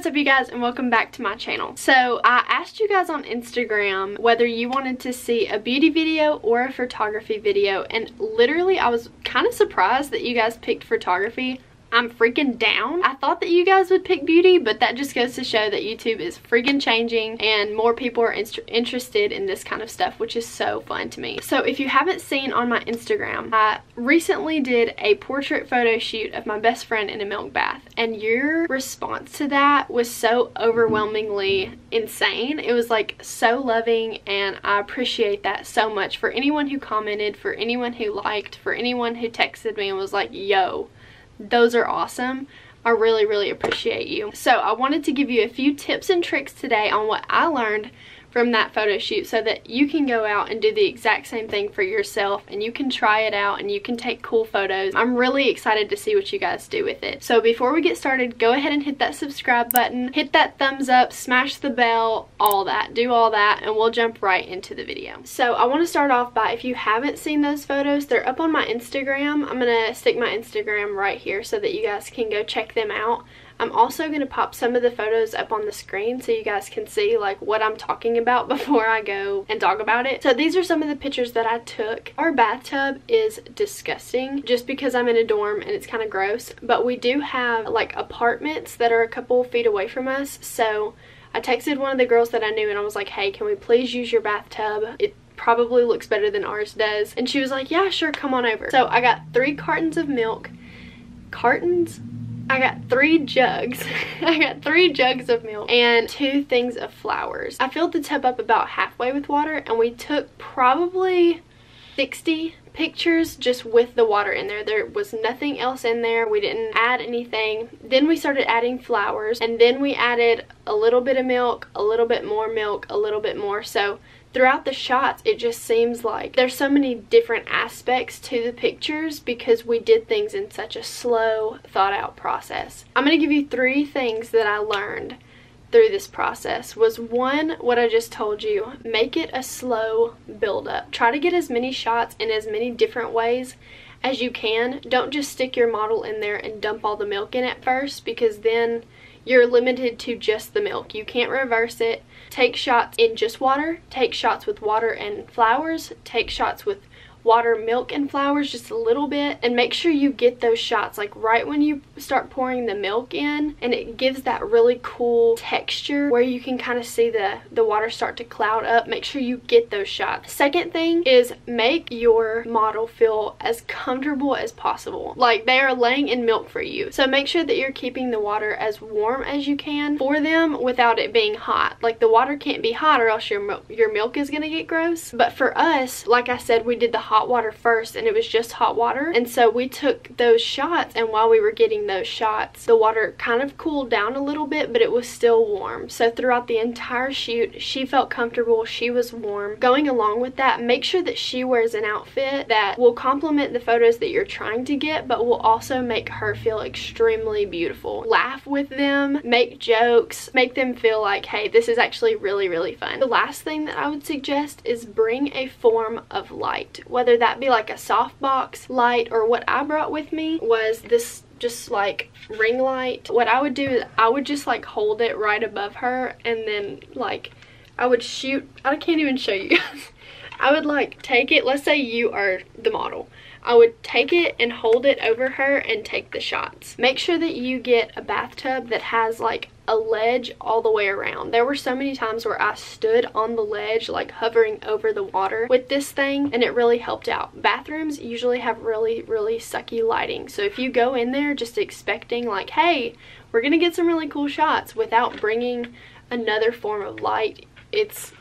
What's up, you guys, and welcome back to my channel. So I asked you guys on Instagram whether you wanted to see a beauty video or a photography video, and literally I was kind of surprised that you guys picked photography. I'm freaking down. I thought that you guys would pick beauty, but that just goes to show that YouTube is freaking changing and more people are interested in this kind of stuff, which is so fun to me. So if you haven't seen on my Instagram, I recently did a portrait photo shoot of my best friend in a milk bath, and your response to that was so overwhelmingly insane. It was like so loving, and I appreciate that so much. For anyone who commented, for anyone who liked, for anyone who texted me and was like, yo, those are awesome. I really, really appreciate you. So I wanted to give you a few tips and tricks today on what I learned from that photo shoot so that you can go out and do the exact same thing for yourself, and you can try it out and you can take cool photos. I'm really excited to see what you guys do with it. So before we get started, go ahead and hit that subscribe button, hit that thumbs up, smash the bell, all that. Do all that, and we'll jump right into the video. So I want to start off by, if you haven't seen those photos, they're up on my Instagram. I'm gonna stick my Instagram right here so that you guys can go check them out. I'm also going to pop some of the photos up on the screen so you guys can see like what I'm talking about before I go and talk about it. So these are some of the pictures that I took. Our bathtub is disgusting just because I'm in a dorm and it's kind of gross, but we do have like apartments that are a couple feet away from us. So I texted one of the girls that I knew and I was like, hey, can we please use your bathtub? It probably looks better than ours does. And she was like, yeah, sure, come on over. So I got 3 cartons of milk. Cartons? I got 3 jugs. I got 3 jugs of milk and 2 things of flowers. I filled the tub up about halfway with water, and we took probably 60 pictures just with the water in there. There was nothing else in there. We didn't add anything. Then we started adding flowers, and then we added a little bit of milk, a little bit more milk, a little bit more. So throughout the shots, it just seems like there's so many different aspects to the pictures because we did things in such a slow, thought out process. I'm going to give you 3 things that I learned through this process. Was 1, what I just told you, make it a slow build up. Try to get as many shots in as many different ways as you can. Don't just stick your model in there and dump all the milk in at first, because then you're limited to just the milk. You can't reverse it. Take shots in just water, take shots with water and flowers, take shots with water, milk, and flowers, just a little bit, and make sure you get those shots like right when you start pouring the milk in, and it gives that really cool texture where you can kind of see the water start to cloud up. Make sure you get those shots. Second thing is make your model feel as comfortable as possible, like they are laying in milk for you. So make sure that you're keeping the water as warm as you can for them without it being hot. Like the water can't be hot or else your milk is gonna get gross. But for us, like I said, we did the hot water first, and it was just hot water, and so we took those shots, and while we were getting those shots, the water kind of cooled down a little bit, but it was still warm. So throughout the entire shoot, she felt comfortable, she was warm. Going along with that, make sure that she wears an outfit that will complement the photos that you're trying to get, but will also make her feel extremely beautiful. Laugh with them, make jokes, make them feel like, hey, this is actually really, really fun. The last thing that I would suggest is bring a form of light, whether that be like a softbox light, or what I brought with me was this just like ring light. What I would do is I would just like hold it right above her, and then like I would shoot. I can't even show you guys. I would like take it, let's say you are the model. I would take it and hold it over her and take the shots. Make sure that you get a bathtub that has like a ledge all the way around. There were so many times where I stood on the ledge like hovering over the water with this thing, and it really helped out. Bathrooms usually have really, really sucky lighting, so if you go in there just expecting like, hey, we're gonna get some really cool shots without bringing another form of light, it's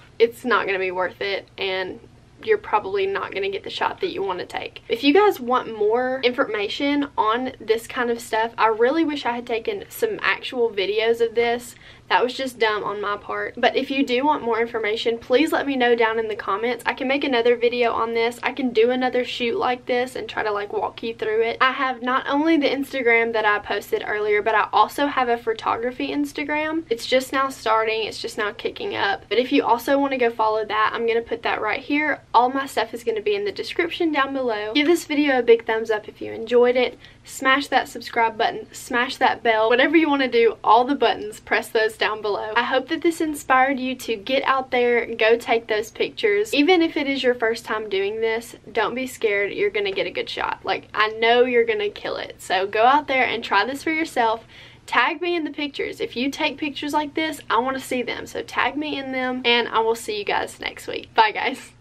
not gonna be worth it, and you're probably not going to get the shot that you want to take. If you guys want more information on this kind of stuff, I really wish I had taken some actual videos of this That was just dumb on my part. But if you do want more information, please let me know down in the comments. I can make another video on this. I can do another shoot like this and try to like walk you through it. I have not only the Instagram that I posted earlier, but I also have a photography Instagram. It's just now starting. It's just now kicking up. But if you also want to go follow that, I'm going to put that right here. All my stuff is going to be in the description down below. Give this video a big thumbs up if you enjoyed it. Smash that subscribe button. Smash that bell. Whatever you want to do, all the buttons, press those down below. I hope that this inspired you to get out there, go take those pictures. Even if it is your first time doing this, don't be scared. You're going to get a good shot. Like, I know you're going to kill it. So go out there and try this for yourself. Tag me in the pictures. If you take pictures like this, I want to see them. So tag me in them, and I will see you guys next week. Bye, guys.